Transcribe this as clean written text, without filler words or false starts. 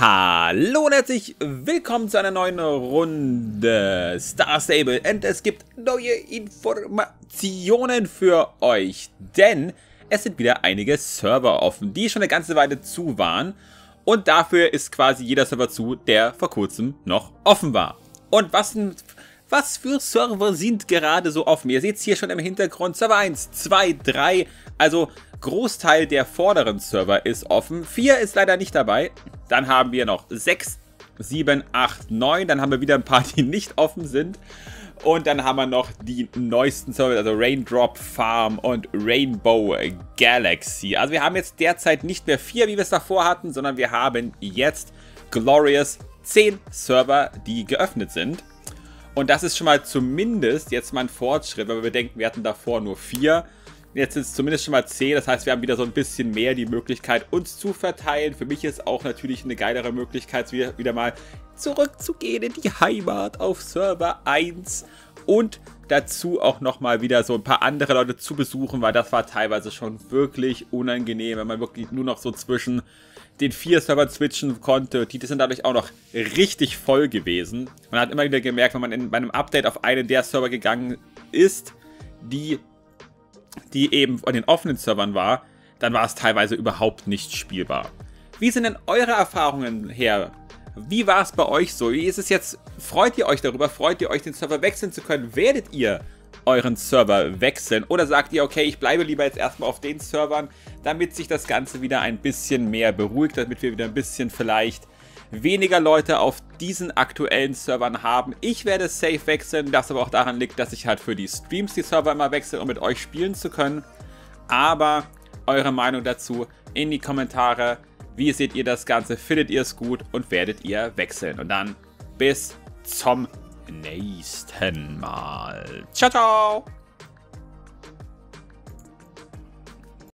Hallo und herzlich willkommen zu einer neuen Runde Star Stable, und es gibt neue Informationen für euch, denn es sind wieder einige Server offen, die schon eine ganze Weile zu waren, und dafür ist quasi jeder Server zu, der vor kurzem noch offen war. Und was für Server sind gerade so offen? Ihr seht es hier schon im Hintergrund, Server 1, 2, 3, also Großteil der vorderen Server ist offen, 4 ist leider nicht dabei. Dann haben wir noch 6, 7, 8, 9. Dann haben wir wieder ein paar, die nicht offen sind. Und dann haben wir noch die neuesten Server, also Raindrop Farm und Rainbow Galaxy. Also wir haben jetzt derzeit nicht mehr 4, wie wir es davor hatten, sondern wir haben jetzt glorious 10 Server, die geöffnet sind. Und das ist schon mal zumindest jetzt mal ein Fortschritt, weil wir bedenken, wir hatten davor nur 4. Jetzt sind es zumindest schon mal 10, das heißt, wir haben wieder so ein bisschen mehr die Möglichkeit, uns zu verteilen. Für mich ist auch natürlich eine geilere Möglichkeit, wieder mal zurückzugehen in die Heimat auf Server 1. Und dazu auch nochmal wieder so ein paar andere Leute zu besuchen, weil das war teilweise schon wirklich unangenehm, wenn man wirklich nur noch so zwischen den 4 Servern switchen konnte. Die sind dadurch auch noch richtig voll gewesen. Man hat immer wieder gemerkt, wenn man bei einem Update auf einen der Server gegangen ist, die eben an den offenen Servern war, dann war es teilweise überhaupt nicht spielbar. Wie sind denn eure Erfahrungen her? Wie war es bei euch so? Wie ist es jetzt? Freut ihr euch darüber? Freut ihr euch, den Server wechseln zu können? Werdet ihr euren Server wechseln? Oder sagt ihr, okay, ich bleibe lieber jetzt erstmal auf den Servern, damit sich das Ganze wieder ein bisschen mehr beruhigt, damit wir wieder ein bisschen vielleicht weniger Leute auf diesen aktuellen Servern haben. Ich werde safe wechseln, das aber auch daran liegt, dass ich halt für die Streams die Server immer wechsle, um mit euch spielen zu können. Aber eure Meinung dazu in die Kommentare. Wie seht ihr das Ganze? Findet ihr es gut und werdet ihr wechseln? Und dann bis zum nächsten Mal. Ciao, ciao!